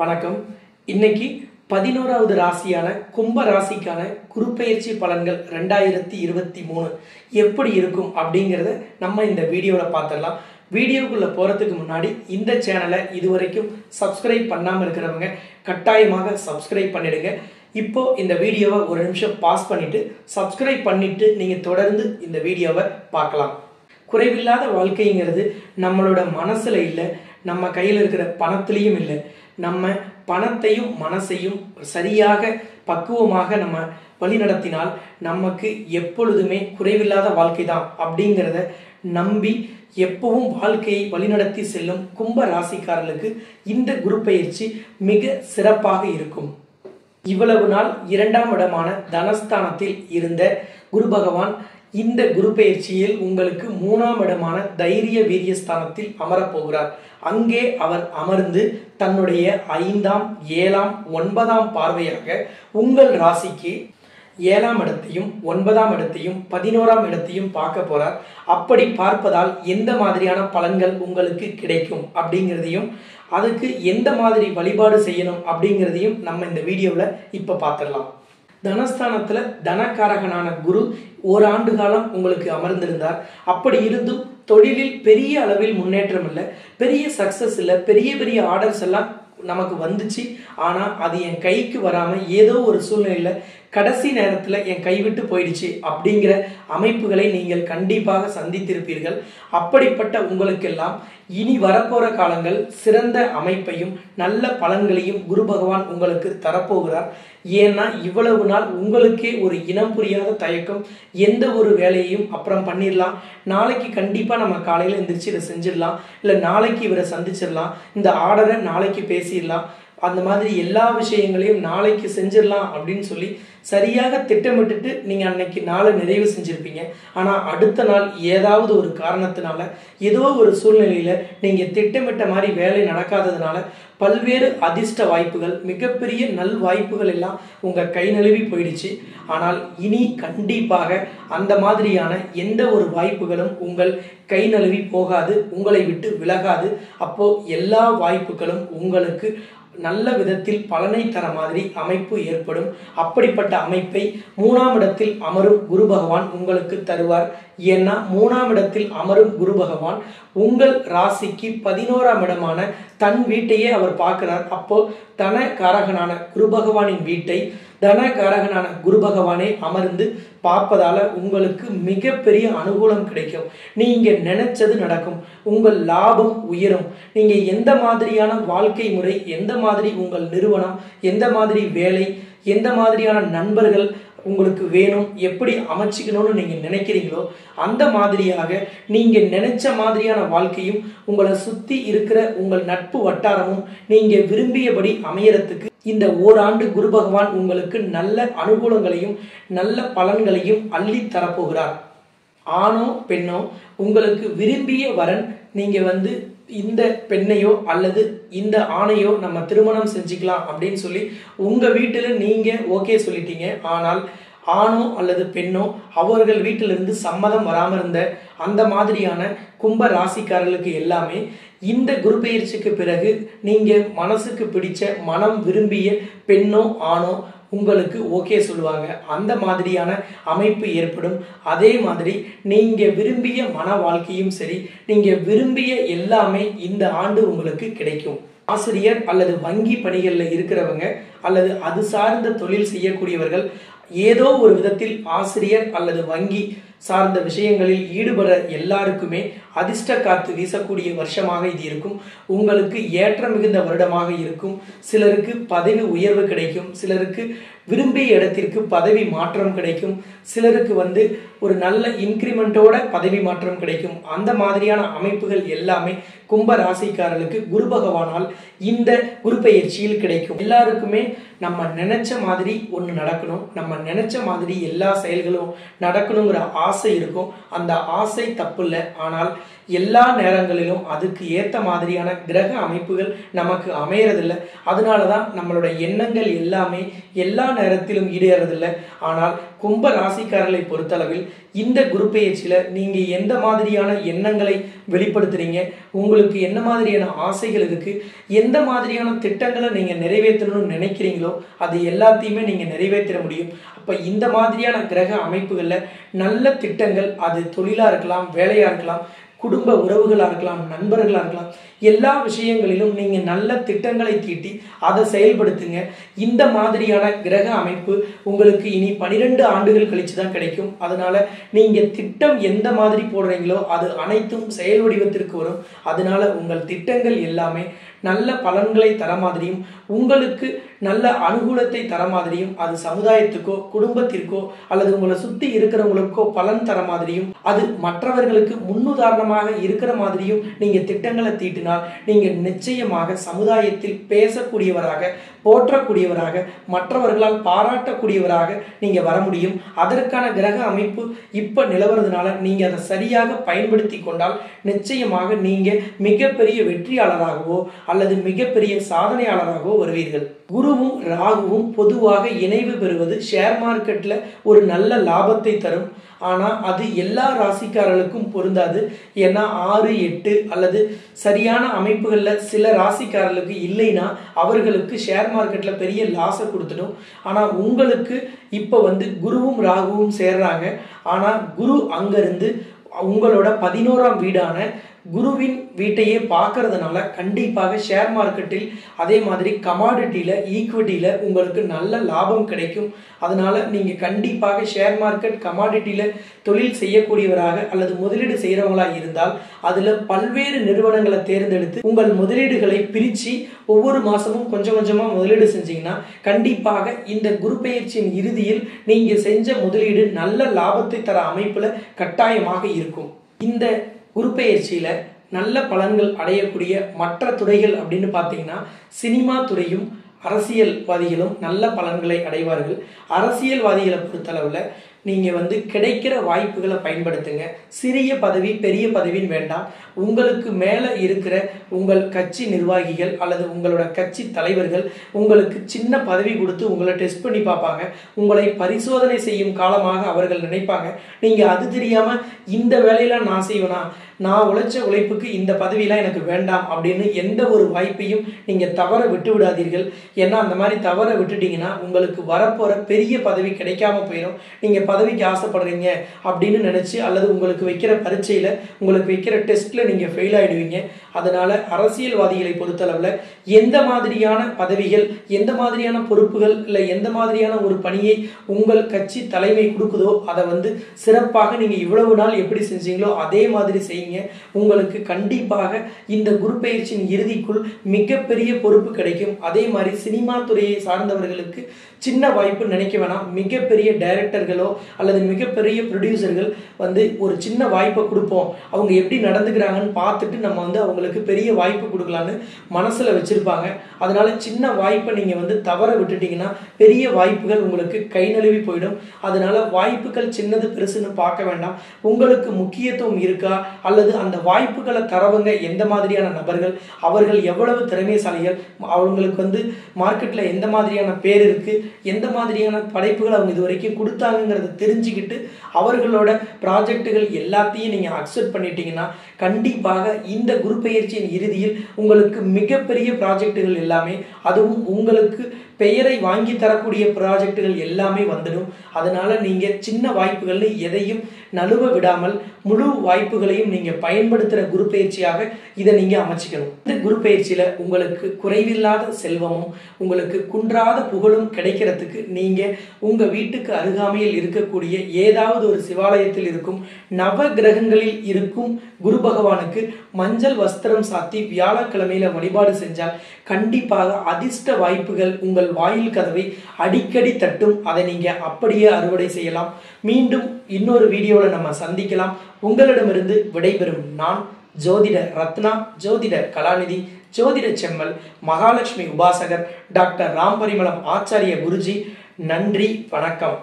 வணக்கம். இன்னைக்கு 11வது ராசியான கும்ப ராசிக்கான குருப்பெயர்ச்சி பலன்கள் 2023 எப்படி இருக்கும் அப்படிங்கிறத நம்ம இந்த வீடியோவில் பார்த்துடலாம். வீடியோக்குள்ளே போகிறதுக்கு முன்னாடி இந்த சேனலை இதுவரைக்கும் சப்ஸ்கிரைப் பண்ணாமல் இருக்கிறவங்க கட்டாயமாக சப்ஸ்கிரைப் பண்ணிடுங்க. இப்போது இந்த வீடியோவை ஒரு நிமிஷம் பாஸ் பண்ணிவிட்டு சப்ஸ்கிரைப் பண்ணிவிட்டு நீங்கள் தொடர்ந்து இந்த வீடியோவை பார்க்கலாம். குறைவில்லாத வாழ்க்கைங்கிறது நம்மளோட மனசில் இல்லை, நம்ம கையில் இருக்கிற பணத்துலேயும் இல்லை. நம்ம பணத்தையும் மனசையும் சரியாக பக்குவமாக நம்ம வழி நடத்தினால் நமக்கு எப்பொழுதுமே குறைவில்லாத வாழ்க்கை தான் அப்படிங்கிறத நம்பி எப்பவும் வாழ்க்கையை வழிநடத்தி செல்லும் கும்ப ராசிக்காரர்களுக்கு இந்த குரு பயிற்சி மிக சிறப்பாக இருக்கும். இவ்வளவு நாள் 2ஆம் இடமான தனஸ்தானத்தில் இருந்த குரு பகவான் இந்த குரு பயிற்சியில் உங்களுக்கு 3ஆம் இடமான தைரிய வீரியஸ்தானத்தில் அமரப்போகிறார். அங்கே அவர் அமர்ந்து தன்னுடைய 5ஆம் 7ஆம் 9ஆம் பார்வையாக உங்கள் ராசிக்கு 7ஆம் இடத்தையும் 9ஆம் இடத்தையும் 11ஆம் இடத்தையும் பார்க்க போறார். அப்படி பார்ப்பதால் எந்த மாதிரியான பலன்கள் உங்களுக்கு கிடைக்கும் அப்படிங்கிறதையும் அதுக்கு எந்த மாதிரி வழிபாடு செய்யணும் அப்படிங்கிறதையும் நம்ம இந்த வீடியோவில் இப்போ பார்த்துடலாம். தனஸ்தானத்தில் தனக்காரகனான குரு ஓராண்டு காலம் உங்களுக்கு அமர்ந்திருந்தார். அப்படி இருந்தும் தொழிலில் பெரிய அளவில் முன்னேற்றம் இல்லை, பெரிய சக்ஸஸ் இல்லை, பெரிய பெரிய ஆர்டர்ஸ் எல்லாம் நமக்கு வந்துச்சு. ஆனால் அது என் கைக்கு வராமல் ஏதோ ஒரு சூழ்நிலையில் கடைசி நேரத்தில் என் கைவிட்டு போயிடுச்சு அப்படிங்கிற அமைப்புகளை நீங்கள் கண்டிப்பாக சந்தித்திருப்பீர்கள். அப்படிப்பட்ட உங்களுக்கெல்லாம் இனி வரப்போகிற காலங்கள் சிறந்த அமைப்பையும் நல்ல பலன்களையும் குரு பகவான் உங்களுக்கு தரப்போகிறார். ஏன்னா இவ்வளவு நாள் உங்களுக்கே ஒரு இனம் புரியாத தயக்கம், எந்த ஒரு வேலையையும் அப்புறம் பண்ணிடலாம், நாளைக்கு கண்டிப்பாக நம்ம காலையில் எந்திரிச்சு இதை செஞ்சிடலாம், இல்லை நாளைக்கு இவரை சந்திச்சிடலாம், இந்த ஆர்டரை நாளைக்கு பேசிடலாம், அந்த மாதிரி எல்லா விஷயங்களையும் நாளைக்கு செஞ்சிடலாம் அப்படின்னு சொல்லி சரியாக திட்டமிட்டுட்டு நீங்கள் அன்னைக்கு நாளை நிறைவு செஞ்சுருப்பீங்க. ஆனால் அடுத்த நாள் ஏதாவது ஒரு காரணத்தினால ஏதோ ஒரு சூழ்நிலையில் நீங்கள் திட்டமிட்ட மாதிரி வேலை நடக்காததுனால பல்வேறு அதிர்ஷ்ட வாய்ப்புகள், மிகப்பெரிய நல் வாய்ப்புகள் எல்லாம் உங்கள் கை நழுவி போயிடுச்சு. ஆனால் இனி கண்டிப்பாக அந்த மாதிரியான எந்த ஒரு வாய்ப்புகளும் உங்கள் கை நழுவி போகாது, உங்களை விட்டு விலகாது. அப்போது எல்லா வாய்ப்புகளும் உங்களுக்கு நல்ல விதத்தில் பலனை தர மாதிரி அமைப்பு ஏற்படும். அப்படிப்பட்ட அமைப்பை 3ஆம் இடத்தில் அமரும் குரு பகவான் உங்களுக்கு தருவார். ஏன்னா 3ஆம் இடத்தில் அமரும் குரு பகவான் உங்கள் ராசிக்கு 11ஆம் இடமான தன் வீட்டையே அவர் பார்க்கிறார். அப்போ தன காரகனான குரு பகவானின் வீட்டை தன காரகனான குரு பகவானே அமர்ந்து பார்ப்பதால உங்களுக்கு மிகப்பெரிய அனுகூலம் கிடைக்கும். நீங்கள் நினைச்சது நடக்கும், உங்கள் லாபம் உயரும். நீங்கள் எந்த மாதிரியான வாழ்க்கை முறை, எந்த மாதிரி உங்கள் நிறுவனம், எந்த மாதிரி வேலை, எந்த மாதிரியான நண்பர்கள் உங்களுக்கு வேணும், எப்படி அமைச்சிக்கணும்னு நீங்கள் நினைக்கிறீங்களோ அந்த மாதிரியாக நீங்கள் நினைச்ச மாதிரியான வாழ்க்கையும் உங்களை சுற்றி இருக்கிற உங்கள் நட்பு வட்டாரமும் நீங்கள் விரும்பியபடி அமையறதுக்கு இந்த ஓராண்டு குரு பகவான் உங்களுக்கு நல்ல அனுகூலங்களையும் நல்ல பலன்களையும் அள்ளி தரப்போகிறார். ஆணோ பெண்ணோ உங்களுக்கு விரும்பிய வரன், நீங்கள் இந்த பெண்ணையோ அல்லது இந்த ஆணையோ நம்ம திருமணம் செஞ்சுக்கலாம் அப்படின்னு சொல்லி உங்கள் வீட்டில் நீங்கள் ஓகே சொல்லிட்டீங்க. ஆனால் ஆணோ அல்லது பெண்ணோ அவர்கள் வீட்டிலிருந்து சம்மதம் வராமல் இருந்த அந்த மாதிரியான கும்ப ராசிக்காரர்களுக்கு எல்லாமே இந்த குரு பெயர்ச்சிக்கு பிறகு நீங்கள் மனசுக்கு பிடிச்ச மனம் விரும்பிய பெண்ணோ ஆணோ உங்களுக்கு ஓகே சொல்லுவாங்க. அந்த மாதிரியான அமைப்பு ஏற்படும். அதே மாதிரி நீங்கள் விரும்பிய மன வாழ்க்கையும் சரி, நீங்கள் விரும்பிய எல்லாமே இந்த ஆண்டு உங்களுக்கு கிடைக்கும். ஆசிரியர் அல்லது வங்கி பணிகளில் இருக்கிறவங்க அல்லது அது சார்ந்த தொழில் செய்யக்கூடியவர்கள் ஏதோ ஒரு விதத்தில் ஆசிரியர் அல்லது வங்கி சார்ந்த விஷயங்களில் ஈடுபட எல்லாருக்குமே அதிர்ஷ்ட காத்து வீசக்கூடிய வருஷமாக இது இருக்கும். உங்களுக்கு ஏற்ற மிகுந்த வருடமாக இருக்கும். சிலருக்கு பதவி உயர்வு கிடைக்கும், சிலருக்கு விரும்பிய இடத்திற்கு பதவி மாற்றம் கிடைக்கும், சிலருக்கு ஒரு நல்ல இன்க்ரிமெண்ட்டோட பதவி மாற்றம் கிடைக்கும். அந்த மாதிரியான அமைப்புகள் எல்லாமே கும்ப ராசிக்காரர்களுக்கு குரு பகவானால் இந்த குரு பயிற்சியில் கிடைக்கும். எல்லாருக்குமே நம்ம நினைச்ச மாதிரி ஒன்று நடக்கணும், நம்ம நினைச்ச மாதிரி எல்லா செயல்களும் நடக்கணுங்கிற ஆசை இருக்கும். அந்த ஆசை தப்பு இல்லை. ஆனால் எல்லா நேரங்களிலும் அதுக்கு ஏத்த மாதிரியான கிரக அமைப்புகள் நமக்கு அமையறது இல்ல அதனால தான் நம்மளுடைய எண்ணங்கள் எல்லாமே எல்லா நேரத்திலும் ஈடேறது இல்ல ஆனால் கும்ப ராசிக்காரர்களை பொறுத்தளவில் இந்த குரு பெயர்ச்சியில நீங்க எந்த மாதிரியான எண்ணங்களை வெளிப்படுத்துறீங்க உங்களுக்கு என்ன மாதிரியான ஆசைகள் இருக்கு எந்த மாதிரியான திட்டங்களை நீங்க நிறைவேற்றணும்னு நினைக்கிறீங்களோ அது எல்லாத்தையுமே நீங்க நிறைவேற்ற முடியும் அப்ப இந்த மாதிரியான கிரக அமைப்புகள்ல நல்ல திட்டங்கள் அது தொழிலா இருக்கலாம் வேலையா இருக்கலாம் குடும்ப உறவுகளா இருக்கலாம் நண்பர்களா இருக்கலாம் எல்லா விஷயங்களிலும் நீங்க நல்ல திட்டங்களை தீட்டி அதை செயல்படுத்துங்க இந்த மாதிரியான கிரக அமைப்பு உங்களுக்கு இனி 12 ஆண்டுகள் கழிச்சு தான் கிடைக்கும் அதனால நீங்க திட்டம் எந்த மாதிரி போடுறீங்களோ அது அனைத்தும் செயல் வடிவத்திற்கு வரும் அதனால உங்கள் திட்டங்கள் எல்லாமே நல்ல பலன்களை தர மாதிரியும் உங்களுக்கு நல்ல அனுகூலத்தை தர மாதிரியும் அது சமூகாயத்துக்கோ குடும்பத்திற்கோ அல்லது உங்களை சுத்தி இருக்கிறவங்களுக்கோ பலன் தர மாதிரியும் அது மற்றவர்களுக்கு முன்னுதாரணமாக இருக்கிற மாதிரியும் நீங்க திட்டங்களை தீட்டினால் நீங்க நிச்சயமாக சமூகாயத்தில் பேசக்கூடியவராக போற்றக்கூடியவராக மற்றவர்களால் பாராட்டக்கூடியவராக நீங்க வர முடியும் அதற்கான கிரக அமைப்பு இப்ப நிலவறதுனால நீங்க அதை சரியாக பயன்படுத்தி கொண்டால் நிச்சயமாக நீங்க மிகப்பெரிய வெற்றியாளராகவோ அல்லது மிகப்பெரிய சாதனையாளராகவோ வருவீர்கள் குருவும் ராகுவும் பொதுவாக இணைவு பெறுவது ஷேர் மார்க்கெட்ல ஒரு நல்ல லாபத்தை தரும் ஆனா அது எல்லா ராசிக்காரர்களுக்கும் பொருந்தாது ஏன்னா 6, 8 அல்லது சரியான அமைப்புகள்ல சில ராசிக்காரர்களுக்கு இல்லைனா அவர்களுக்கு ஷேர் மார்க்கெட்ல பெரிய லாஸ் கொடுத்துடும் ஆனா உங்களுக்கு இப்ப வந்து குருவும் ராகுவும் சேர்றாங்க ஆனா குரு அங்க இருந்து உங்களோட 11ஆம் வீடான குருவின் வீட்டையே பார்க்கிறதுனால கண்டிப்பாக ஷேர் மார்க்கெட்டில் அதே மாதிரி கமாடிட்டியில ஈக்விட்டியில உங்களுக்கு நல்ல லாபம் கிடைக்கும் அதனால நீங்க கண்டிப்பாக ஷேர் மார்க்கெட் கமாடிட்டியில தொழில் செய்யக்கூடியவராக அல்லது முதலீடு செய்யறவங்களா இருந்தால் அதுல பல்வேறு நிறுவனங்களை தேர்ந்தெடுத்து உங்கள் முதலீடுகளை பிரிச்சு ஒவ்வொரு மாசமும் கொஞ்சம் கொஞ்சமா முதலீடு செஞ்சீங்கன்னா கண்டிப்பாக இந்த குரு பெயர்ச்சியின் இறுதியில் நீங்க செஞ்ச முதலீடு நல்ல லாபத்தை தர அமைப்புல கட்டாயமாக இருக்கும் இந்த குரு பெயர்ச்சியில நல்ல பலன்கள் அடையக்கூடிய மற்ற துறைகள் அப்படின்னு பார்த்தீங்கன்னா சினிமா துறையும் அரசியல்வாதிகளும் நல்ல பலன்களை அடைவார்கள் அரசியல்வாதிகளை பொறுத்தளவுல நீங்க வந்து கிடைக்கிற வாய்ப்புகளை பயன்படுத்துங்க சிறிய பதவி பெரிய பதவின்னு வேண்டாம் உங்களுக்கு மேல இருக்கிற உங்கள் கட்சி நிர்வாகிகள் அல்லது உங்களோட கட்சி தலைவர்கள் உங்களுக்கு சின்ன பதவி கொடுத்து உங்களை டெஸ்ட் பண்ணி பார்ப்பாங்க உங்களை பரிசோதனை செய்யும் காலமாக அவர்கள் நினைப்பாங்க நீங்க அது தெரியாம இந்த வேலையில நான் செய்வேனா நான் உழைச்ச உழைப்புக்கு இந்த பதவியெல்லாம் எனக்கு வேண்டாம் அப்படின்னு எந்த ஒரு வாய்ப்பையும் நீங்க தவற விட்டு விடாதீர்கள் ஏன்னா அந்த மாதிரி தவற விட்டுட்டீங்கன்னா உங்களுக்கு வரப்போற பெரிய பதவி கிடைக்காம போயிடும் நீங்க பதவிக்கு ஆசைப்படுறீங்க அப்படின்னு நினைச்சு அல்லது உங்களுக்கு வைக்கிற பரீட்சையில உங்களுக்கு வைக்கிற டெஸ்ட்ல நீங்க ஃபெயில் ஆயிடுவீங்க அதனால அரசியல்வாதிகளை பொறுத்தளவுல எந்த மாதிரியான பதவிகள் எந்த மாதிரியான பொறுப்புகள் இல்ல எந்த மாதிரியான ஒரு பணியை உங்கள் கட்சி தலைமை கொடுக்குதோ அதை வந்து சிறப்பாக நீங்க இவ்வளவு நாள் எப்படி செஞ்சீங்களோ அதே மாதிரி செய்யுங்க உங்களுக்கு கண்டிப்பாக இந்த குரு பெயர்ச்சியின் இறுதிக்குள் மிகப்பெரிய பொறுப்பு கிடைக்கும் அதே மாதிரி சினிமா துறையை சார்ந்தவர்களுக்கு சின்ன வாய்ப்பு நினைக்க வேணாம் மிகப்பெரிய டைரக்டர்களோ அல்லது மிகப்பெரிய ப்ரொடியூசர்கள் வந்து ஒரு சின்ன வாய்ப்பை கொடுப்போம் அவங்க எப்படி நடந்துக்கிறாங்கன்னு பார்த்துட்டு நம்ம வந்து அவங்களுக்கு பெரிய வாய்ப்பு கொடுக்கலான்னு மனசுல வச்சிருப்பாங்க அதனால சின்ன வாய்ப்பை நீங்க வந்து தவற விட்டுட்டீங்கன்னா பெரிய வாய்ப்புகள் உங்களுக்கு கை நழுவி போயிடும் அதனால வாய்ப்புகள் சின்னது பெருசுன்னு பார்க்க வேண்டாம் உங்களுக்கு முக்கியத்துவம் இருக்கா அல்லது அந்த வாய்ப்புகளை தரவங்க எந்த மாதிரியான நபர்கள் அவர்கள் எவ்வளவு திறமைசாலிகள் அவங்களுக்கு வந்து மார்க்கெட்ல எந்த மாதிரியான பேர் இருக்கு எந்த மாதிரியான படைப்புகள் அவங்க இது வரைக்கும் கொடுத்தாங்கிறத தெரிஞ்சுக்கிட்டு அவர்களோட ப்ராஜெக்டுகள் எல்லாத்தையும் நீங்க அக்செப்ட் பண்ணிட்டீங்கன்னா கண்டிப்பாக இந்த குரு பெயர்ச்சியின் இறுதியில் உங்களுக்கு மிகப்பெரிய ப்ராஜெக்டுகள் எல்லாமே அதுவும் உங்களுக்கு பெயரை வாங்கி தரக்கூடிய ப்ராஜெக்டுகள் எல்லாமே வந்துடும் அதனால நீங்க சின்ன வாய்ப்புகள்னு எதையும் நழுவ விடாமல் முழு வாய்ப்புகளையும் நீங்க பயன்படுத்துற குரு பயிற்சியாக இதை நீங்க அமைச்சிக்கணும் இந்த குரு பயிற்சியில உங்களுக்கு குறைவில்லாத செல்வமும் உங்களுக்கு குன்றாத புகழும் கிடைக்கிறதுக்கு நீங்க உங்க வீட்டுக்கு அருகாமையில் இருக்கக்கூடிய ஏதாவது ஒரு சிவாலயத்தில் இருக்கும் நவ கிரகங்களில் இருக்கும் குரு பகவானுக்கு மஞ்சள் வஸ்திரம் சாத்தி வியாழக்கிழமையில வழிபாடு செஞ்சால் கண்டிப்பாக அதிர்ஷ்ட வாய்ப்புகள் உங்கள் வாயில் கதவை அடிக்கடி தட்டும் அதை நீங்க அப்படியே அறுவடை செய்யலாம் மீண்டும் இன்னொரு வீடியோல நம்ம சந்திக்கலாம் உங்களிடமிருந்து விடைபெறும் நான் ஜோதிடர் ரத்னா ஜோதிடர் கலாநிதி ஜோதிடர் செம்மல் மகாலட்சுமி உபாசகர் டாக்டர் ராம்பரிமளம் ஆச்சாரிய குருஜி நன்றி வணக்கம்.